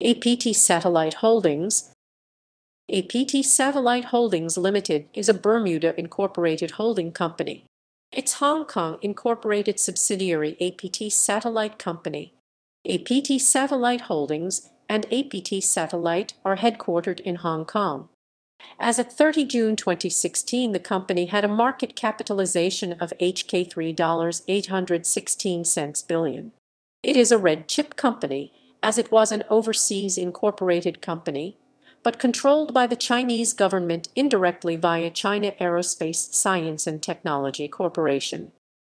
APT Satellite Holdings. APT Satellite Holdings Limited is a Bermuda incorporated holding company. Its Hong Kong incorporated subsidiary APT Satellite Company, APT Satellite Holdings, and APT Satellite are headquartered in Hong Kong. As of 30 June 2016, the company had a market capitalization of HK$3.816 billion. It is a red chip company, as it was an overseas incorporated company, but controlled by the Chinese government indirectly via China Aerospace Science and Technology Corporation.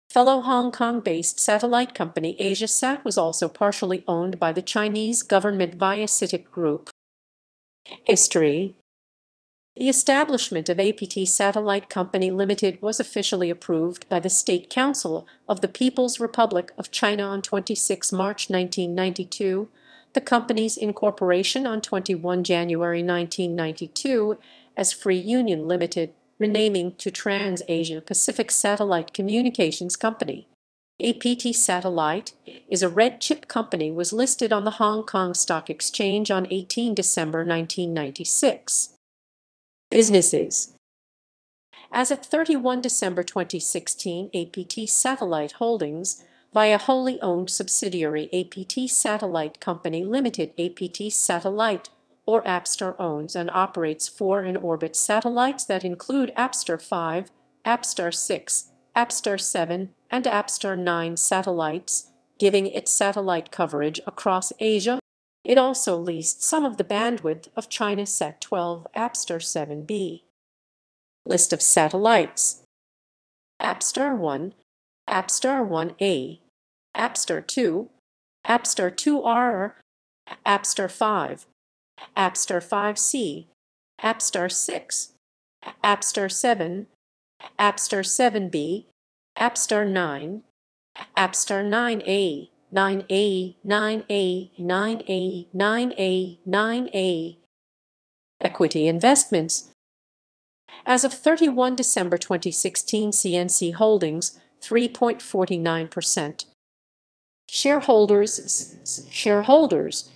Fellow Hong Kong-based satellite company AsiaSat was also partially owned by the Chinese government via CITIC Group. History. The establishment of APT Satellite Company Limited was officially approved by the State Council of the People's Republic of China on 26 March 1992, the company's incorporation on 21 January 1992 as Free Union Limited, renaming to Trans-Asia Pacific Satellite Communications Company. APT Satellite is a red chip company, was listed on the Hong Kong Stock Exchange on 18 December 1996. Businesses. As of 31 December 2016, APT Satellite Holdings, via wholly owned subsidiary APT Satellite Company Limited, APT Satellite, or APSTAR, owns and operates 4 in-orbit satellites that include APSTAR 5, APSTAR 6, APSTAR 7, and APSTAR 9 satellites, giving it satellite coverage across Asia. It also leased some of the bandwidth of ChinaSat 12 APSTAR 7B. List of satellites. APSTAR 1, APSTAR 1A, APSTAR 2, APSTAR 2R, APSTAR 5, APSTAR 5C, APSTAR 6, APSTAR 7, APSTAR 7B, APSTAR 9, APSTAR 9A, 9A, 9A, 9A, 9A, 9A. Equity investments. As of 31 December 2016, CNC Holdings, 3.49%. Shareholders.